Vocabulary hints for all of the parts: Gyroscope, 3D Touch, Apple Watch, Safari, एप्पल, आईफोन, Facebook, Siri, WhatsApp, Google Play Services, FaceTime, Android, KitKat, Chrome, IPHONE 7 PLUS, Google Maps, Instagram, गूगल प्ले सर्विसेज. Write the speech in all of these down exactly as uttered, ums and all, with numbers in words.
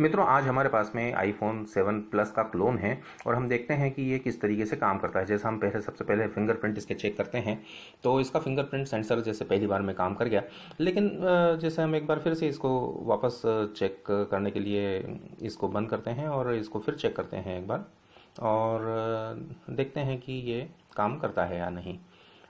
मित्रों, आज हमारे पास में आईफोन सेवन प्लस का क्लोन है और हम देखते हैं कि ये किस तरीके से काम करता है। जैसे हम पहले सबसे पहले फिंगरप्रिंट इसके चेक करते हैं, तो इसका फिंगरप्रिंट सेंसर जैसे पहली बार में काम कर गया, लेकिन जैसे हम एक बार फिर से इसको वापस चेक करने के लिए इसको बंद करते हैं और इसको फिर चेक करते हैं एक बार और देखते हैं कि ये काम करता है या नहीं,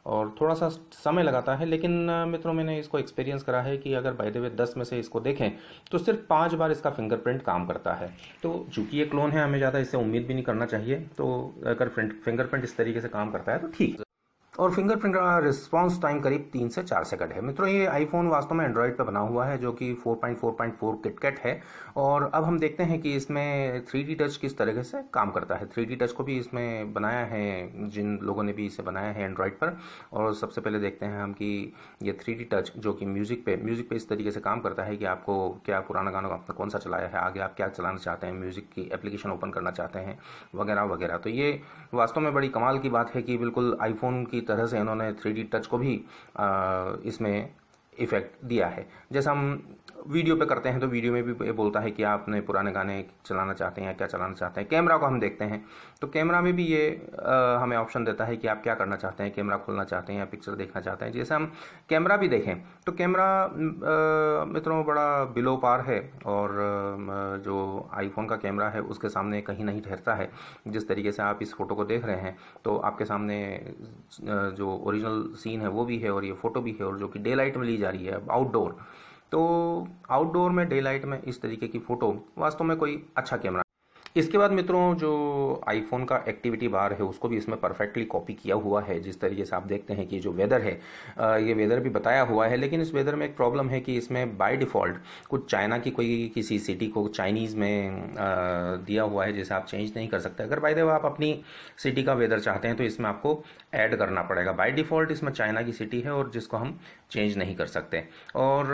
और थोड़ा सा समय लगाता है। लेकिन मित्रों, मैंने इसको एक्सपीरियंस करा है कि अगर बाय द वे दस में से इसको देखें तो सिर्फ पाँच बार इसका फिंगरप्रिंट काम करता है। तो चूंकि ये क्लोन है, हमें ज़्यादा इससे उम्मीद भी नहीं करना चाहिए। तो अगर फिंगरप्रिंट इस तरीके से काम करता है तो ठीक। और फिंगरप्रिंट का रिस्पॉन्स टाइम करीब तीन से चार सेकंड है। मित्रों, ये आईफोन वास्तव में एंड्रॉयड पर बना हुआ है, जो कि four point four point four KitKat है। और अब हम देखते हैं कि इसमें थ्री डी टच किस तरीके से काम करता है। थ्री डी टच को भी इसमें बनाया है जिन लोगों ने भी इसे बनाया है एंड्रॉयड पर। और सबसे पहले देखते हैं हम कि ये थ्री डी टच जो कि म्यूज़िक पे म्यूज़िक पे इस तरीके से काम करता है कि आपको क्या पुराना गाना आपने कौन सा चलाया है, आगे आप क्या चलाना चाहते हैं, म्यूज़िक की एप्लीकेशन ओपन करना चाहते हैं वगैरह वगैरह। तो ये वास्तव में बड़ी कमाल की बात है कि बिल्कुल आईफोन की तरह से इन्होंने थ्री डी टच को भी इसमें इफ़ेक्ट दिया है। जैसे हम वीडियो पे करते हैं तो वीडियो में भी बोलता है कि आपने पुराने गाने चलाना चाहते हैं या क्या चलाना चाहते हैं। कैमरा को हम देखते हैं तो कैमरा में भी ये आ, हमें ऑप्शन देता है कि आप क्या करना चाहते हैं, कैमरा खोलना चाहते हैं या पिक्चर देखना चाहते हैं। जैसे हम कैमरा भी देखें तो कैमरा मित्रों बड़ा बिलो पार है, और आ, जो आईफोन का कैमरा है उसके सामने कहीं नहीं ठहरता है। जिस तरीके से आप इस फ़ोटो को देख रहे हैं तो आपके सामने जो ओरिजिनल सीन है वो भी है और ये फ़ोटो भी है, और जो कि डे लाइट में ली जा रही है आउटडोर। तो आउटडोर में डे लाइट में इस तरीके की फ़ोटो वास्तव में कोई अच्छा कैमरा। इसके बाद मित्रों, जो आईफोन का एक्टिविटी बार है उसको भी इसमें परफेक्टली कॉपी किया हुआ है। जिस तरीके से आप देखते हैं कि जो वेदर है, ये वेदर भी बताया हुआ है, लेकिन इस वेदर में एक प्रॉब्लम है कि इसमें बाय डिफ़ॉल्ट कुछ चाइना की कोई किसी सिटी को चाइनीज़ में दिया हुआ है, जैसे आप चेंज नहीं कर सकते। अगर बाय द वे आप अपनी सिटी का वेदर चाहते हैं तो इसमें आपको ऐड करना पड़ेगा। बाय डिफ़ॉल्ट इसमें चाइना की सिटी है और जिसको हम चेंज नहीं कर सकते। और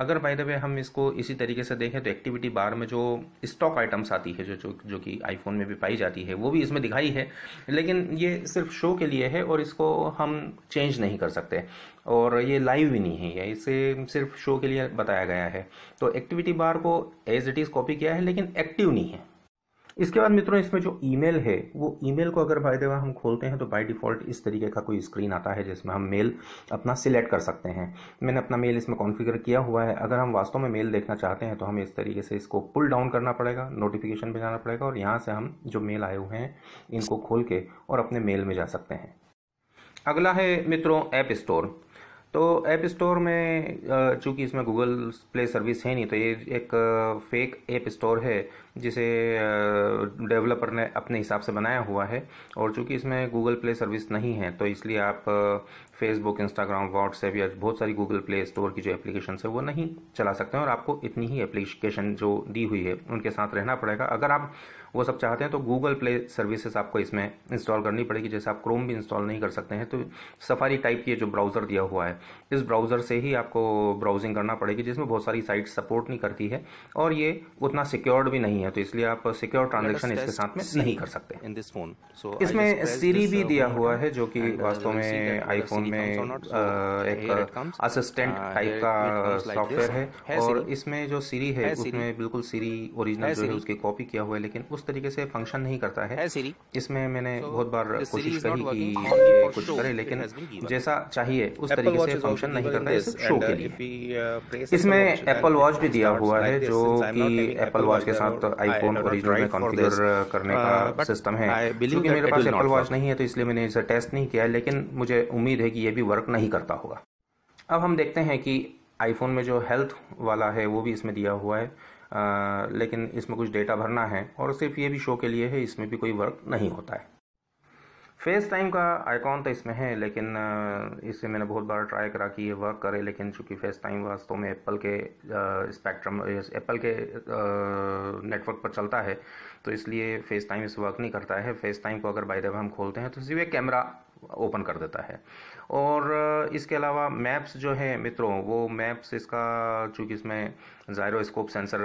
अगर बाय द वे हम इसको इसी तरीके से देखें तो एक्टिविटी बार में जो स्टॉक आइटम्स आती है, जो जो, जो कि आईफोन में भी पाई जाती है, वो भी इसमें दिखाई है, लेकिन ये सिर्फ शो के लिए है और इसको हम चेंज नहीं कर सकते और ये लाइव भी नहीं है, इसे सिर्फ शो के लिए बताया गया है। तो एक्टिविटी बार को एज इट इज़ कॉपी किया है लेकिन एक्टिव नहीं है। इसके बाद मित्रों, इसमें जो ईमेल है वो ईमेल को अगर बाय द वे हम खोलते हैं तो बाय डिफ़ॉल्ट इस तरीके का कोई स्क्रीन आता है जिसमें हम मेल अपना सिलेक्ट कर सकते हैं। मैंने अपना मेल इसमें कॉन्फ़िगर किया हुआ है। अगर हम वास्तव में मेल देखना चाहते हैं तो हमें इस तरीके से इसको पुल डाउन करना पड़ेगा, नोटिफिकेशन पे जाना पड़ेगा और यहाँ से हम जो मेल आए हुए हैं इनको खोल के और अपने मेल में जा सकते हैं। अगला है मित्रों ऐप स्टोर। तो ऐप स्टोर में चूंकि इसमें गूगल प्ले सर्विस है नहीं, तो ये एक फेक ऐप स्टोर है जिसे डेवलपर ने अपने हिसाब से बनाया हुआ है। और चूंकि इसमें गूगल प्ले सर्विस नहीं है तो इसलिए आप फेसबुक, इंस्टाग्राम, व्हाट्सएप या बहुत सारी गूगल प्ले स्टोर की जो एप्लीकेशन है वो नहीं चला सकते हैं, और आपको इतनी ही एप्लीकेशन जो दी हुई है उनके साथ रहना पड़ेगा। अगर आप वो सब चाहते हैं तो गूगल प्ले सर्विसेज आपको इसमें इंस्टॉल करनी पड़ेगी। जैसे आप क्रोम भी इंस्टॉल नहीं कर सकते हैं तो सफारी टाइप की जो ब्राउज़र दिया हुआ है इस ब्राउज़र से ही आपको ब्राउजिंग करना पड़ेगी, जिसमें बहुत सारी साइट सपोर्ट नहीं करती है और ये उतना सिक्योर्ड भी नहीं है, तो इसलिए आप सिक्योर ट्रांजेक्शन इसके साथ में नहीं कर सकते इन दिस फोन। सो इसमें सीरी भी दिया हुआ है जो कि वास्तव में आईफोन में एक असिस्टेंट टाइप का सॉफ्टवेयर है, और इसमें जो सीरी है उसमें बिल्कुल सीरी ओरिजिनल जो है उसकी कॉपी किया हुआ है, लेकिन उस तरीके से फंक्शन नहीं करता है। इसमें मैंने बहुत बार कोशिश करी कि कुछ करे, लेकिन जैसा चाहिए उस तरीके से फंक्शन नहीं करता है शो के लिए। इसमें एप्पल वॉच भी दिया हुआ है जो कि एप्पल वॉच के साथ आईफोन ओरिजिनल में कॉन्फ़िगर करने का सिस्टम है। क्योंकि मेरे पास एप्पल वॉच नहीं है तो इसलिए मैंने इसे टेस्ट नहीं किया है, लेकिन मुझे उम्मीद है कि ये भी वर्क नहीं करता होगा। अब हम देखते हैं कि आईफोन में जो हेल्थ वाला है वो भी इसमें दिया हुआ है, आ, लेकिन इसमें कुछ डेटा भरना है और सिर्फ ये भी शो के लिए है, इसमें भी कोई वर्क नहीं होता है। फेस टाइम का आइकॉन तो इसमें है, लेकिन इससे मैंने बहुत बार ट्राई करा कि ये वर्क करे, लेकिन चूंकि फेस टाइम वास्तव में एप्पल के स्पेक्ट्रम एप्पल के नेटवर्क पर चलता है तो इसलिए फेस टाइम इस वर्क नहीं करता है। फेस टाइम को अगर बाय द वे हम खोलते हैं तो सिर्फ एक कैमरा ओपन कर देता है। और इसके अलावा मैप्स जो है मित्रों, वो मैप्स इसका चूँकि इसमें जायरोस्कोप सेंसर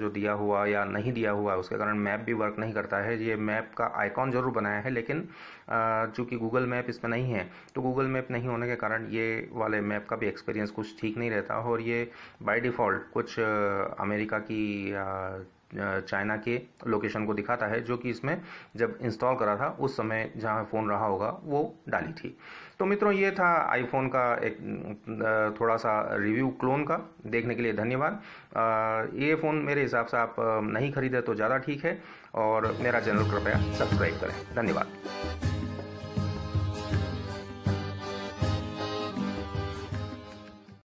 जो दिया हुआ या नहीं दिया हुआ उसके कारण मैप भी वर्क नहीं करता है। ये मैप का आइकॉन ज़रूर बनाया है लेकिन चूँकि गूगल मैप इसमें नहीं है, तो गूगल मैप नहीं होने के कारण ये वाले मैप का भी एक्सपीरियंस कुछ ठीक नहीं रहता, और ये बाय डिफ़ॉल्ट कुछ अमेरिका की चाइना के लोकेशन को दिखाता है, जो कि इसमें जब इंस्टॉल करा था उस समय जहां फ़ोन रहा होगा वो डाली थी। तो मित्रों ये था आईफोन का एक थोड़ा सा रिव्यू क्लोन का, देखने के लिए धन्यवाद। ये फ़ोन मेरे हिसाब से आप नहीं खरीदे तो ज़्यादा ठीक है, और मेरा चैनल कृपया सब्सक्राइब करें। धन्यवाद।